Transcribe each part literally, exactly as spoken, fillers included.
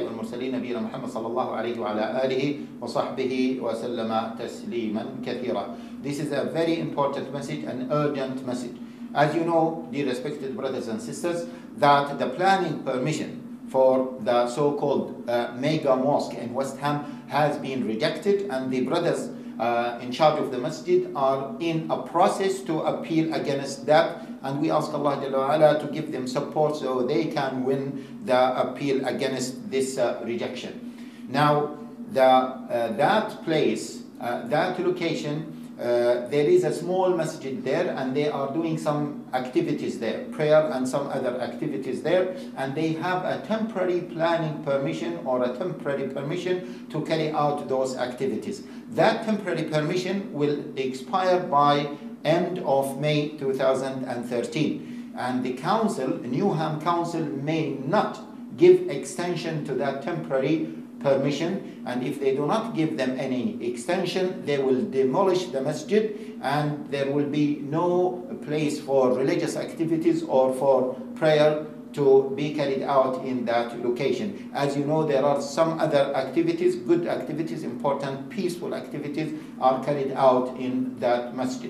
والمرسلين نبينا محمد صلى الله عليه وعلى آله وصحبه وسلم تسليما كثيرا. This is a very important message, an urgent message. As you know, dear respected brothers and sisters, that the planning permission for the so-called uh, mega mosque in West Ham has been rejected, and the brothers uh, in charge of the masjid are in a process to appeal against that, and we ask Allah Jalla Ala to give them support so they can win the appeal against this uh, rejection. Now, the, uh, that place, uh, that location, Uh, there is a small masjid there, and they are doing some activities there, prayer and some other activities there, and they have a temporary planning permission or a temporary permission to carry out those activities. That temporary permission will expire by end of May two thousand thirteen, and the council, Newham Council, may not give extension to that temporary permission, and if they do not give them any extension, they will demolish the masjid, and there will be no place for religious activities or for prayer to be carried out in that location. As you know, there are some other activities, good activities, important, peaceful activities are carried out in that masjid.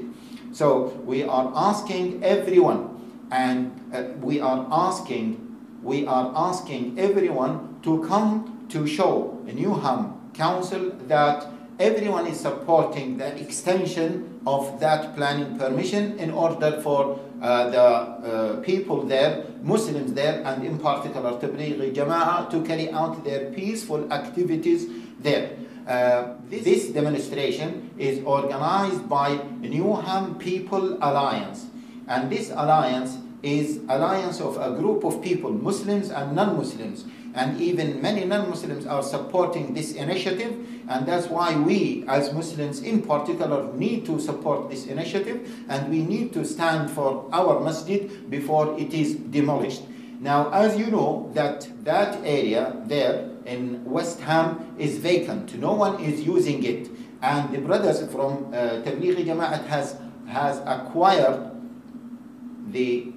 So we are asking everyone, and uh, we are asking, we are asking everyone to come to show the Newham Council that everyone is supporting the extension of that planning permission in order for uh, the uh, people there, Muslims there, and in particular Tablighi Jamaat, to carry out their peaceful activities there. Uh, this, this demonstration is organized by Newham People's Alliance, and this alliance is alliance of a group of people, Muslims and non-Muslims, and even many non-Muslims are supporting this initiative, and that's why we as Muslims in particular need to support this initiative, and we need to stand for our masjid before it is demolished. Now, as you know, that that area there in West Ham is vacant, no one is using it, and the brothers from uh, Tablighi Jamaat has, has acquired the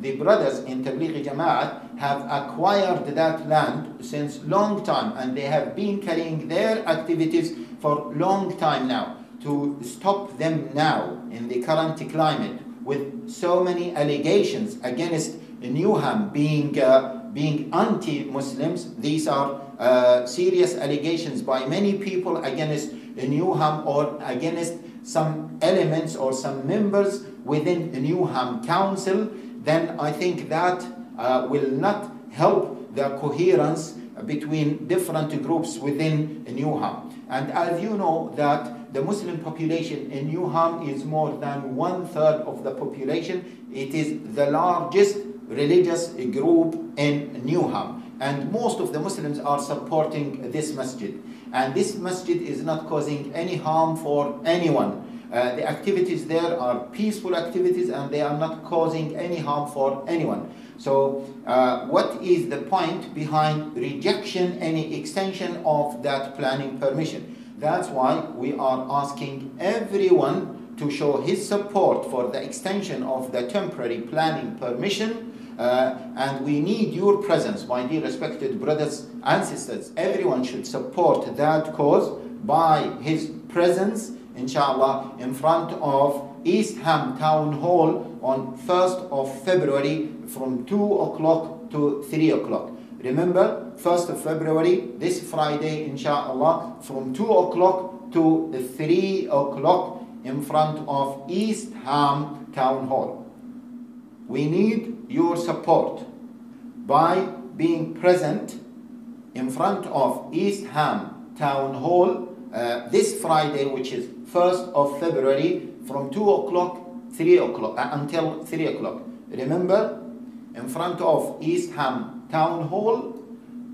The brothers in Tablighi Jamaat have acquired that land since long time, and they have been carrying their activities for long time now. To stop them now in the current climate with so many allegations against Newham being, uh, being anti-Muslims, these are uh, serious allegations by many people against Newham or against some elements or some members within Newham Council, then I think that uh, will not help the coherence between different groups within Newham. And as you know, that the Muslim population in Newham is more than one-third of the population. It is the largest religious group in Newham, and most of the Muslims are supporting this masjid. And this masjid is not causing any harm for anyone. Uh, the activities there are peaceful activities, and they are not causing any harm for anyone. So uh, what is the point behind rejection, any extension of that planning permission? That's why we are asking everyone to show his support for the extension of the temporary planning permission. Uh, and we need your presence, my dear respected brothers and sisters. Everyone should support that cause by his presence, inshallah, in front of East Ham Town Hall on first of February from two o'clock to three o'clock. Remember, first of February, this Friday, inshallah, from two o'clock to three o'clock in front of East Ham Town Hall. We need your support by being present in front of East Ham Town Hall uh, this Friday, which is first of February, from two o'clock uh, until three o'clock. Remember, in front of East Ham Town Hall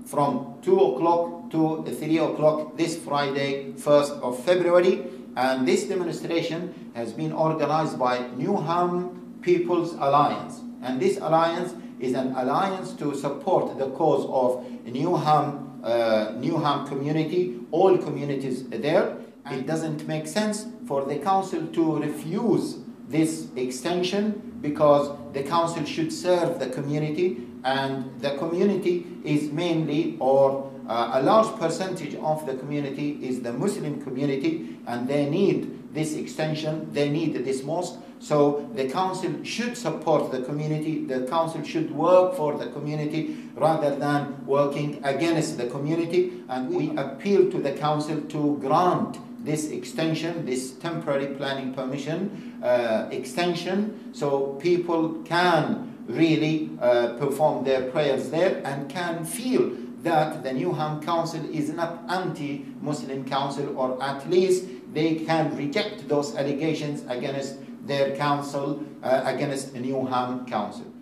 from two o'clock to three o'clock this Friday, first of February. And this demonstration has been organized by Newham People's Alliance. And this alliance is an alliance to support the cause of Newham, uh, Newham community, all communities there. It doesn't make sense for the council to refuse this extension, because the council should serve the community, and the community is mainly, or uh, a large percentage of the community is the Muslim community, and they need this extension, they need this mosque. So the council should support the community, the council should work for the community rather than working against the community, and we appeal to the council to grant this extension, this temporary planning permission uh, extension, so people can really uh, perform their prayers there and can feel that the Newham Council is not anti-Muslim council, or at least they can reject those allegations against their council, uh, against the Newham Council.